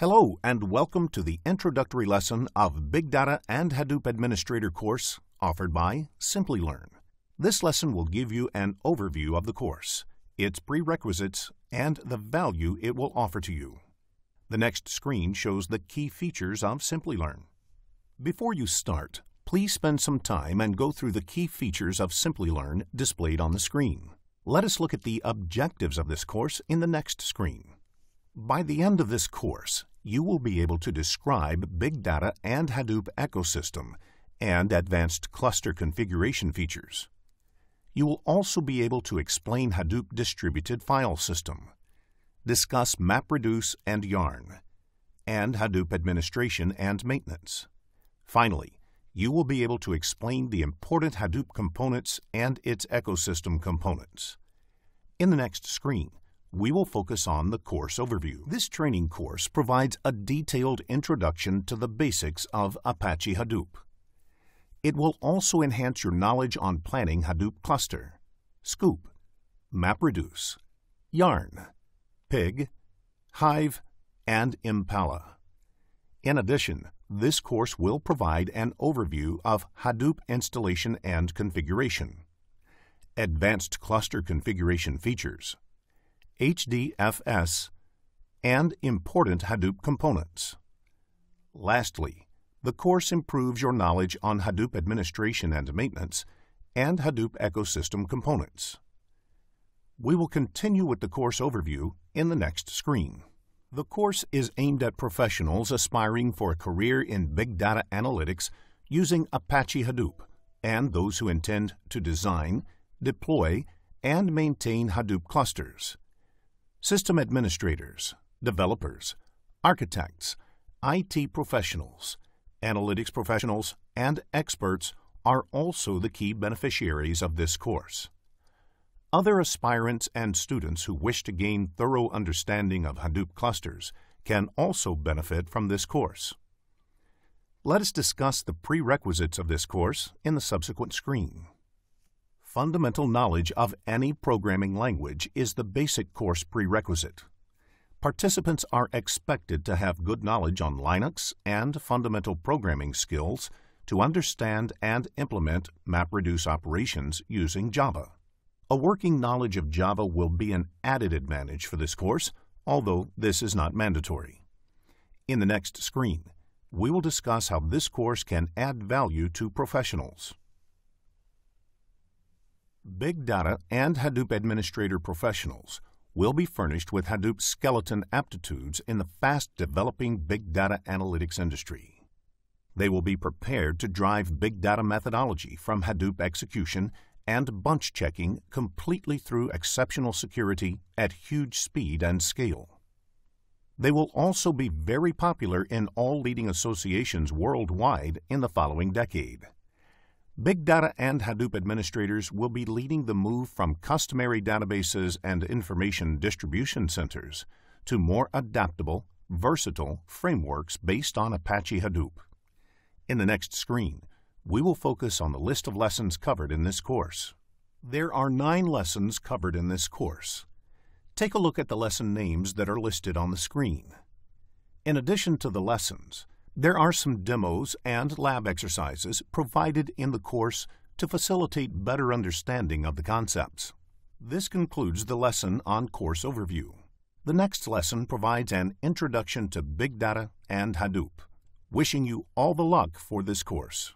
Hello and welcome to the introductory lesson of Big Data and Hadoop Administrator course offered by Simplilearn. This lesson will give you an overview of the course, its prerequisites, and the value it will offer to you. The next screen shows the key features of Simplilearn. Before you start, please spend some time and go through the key features of Simplilearn displayed on the screen. Let us look at the objectives of this course in the next screen. By the end of this course, you will be able to describe Big Data and Hadoop ecosystem and advanced cluster configuration features. You will also be able to explain Hadoop distributed file system, discuss MapReduce and YARN, and Hadoop administration and maintenance. Finally, you will be able to explain the important Hadoop components and its ecosystem components. In the next screen, we will focus on the course overview. This training course provides a detailed introduction to the basics of Apache Hadoop. It will also enhance your knowledge on planning Hadoop cluster, Scoop, MapReduce, YARN, Pig, Hive, and Impala. In addition, this course will provide an overview of Hadoop installation and configuration, advanced cluster configuration features, HDFS, and important Hadoop components. Lastly, the course improves your knowledge on Hadoop administration and maintenance and Hadoop ecosystem components. We will continue with the course overview in the next screen. The course is aimed at professionals aspiring for a career in big data analytics using Apache Hadoop and those who intend to design, deploy, and maintain Hadoop clusters. System administrators, developers, architects, IT professionals, analytics professionals, and experts are also the key beneficiaries of this course. Other aspirants and students who wish to gain thorough understanding of Hadoop clusters can also benefit from this course. Let us discuss the prerequisites of this course in the subsequent screen. Fundamental knowledge of any programming language is the basic course prerequisite. Participants are expected to have good knowledge on Linux and fundamental programming skills to understand and implement MapReduce operations using Java. A working knowledge of Java will be an added advantage for this course, although this is not mandatory. In the next screen, we will discuss how this course can add value to professionals. Big Data and Hadoop Administrator professionals will be furnished with Hadoop skeleton aptitudes in the fast-developing big data analytics industry. They will be prepared to drive big data methodology from Hadoop execution and bunch checking completely through exceptional security at huge speed and scale. They will also be very popular in all leading associations worldwide in the following decade. Big Data and Hadoop administrators will be leading the move from customary databases and information distribution centers to more adaptable, versatile frameworks based on Apache Hadoop. In the next screen, we will focus on the list of lessons covered in this course. There are 9 lessons covered in this course. Take a look at the lesson names that are listed on the screen. In addition to the lessons, there are some demos and lab exercises provided in the course to facilitate better understanding of the concepts. This concludes the lesson on course overview. The next lesson provides an introduction to Big Data and Hadoop. Wishing you all the luck for this course.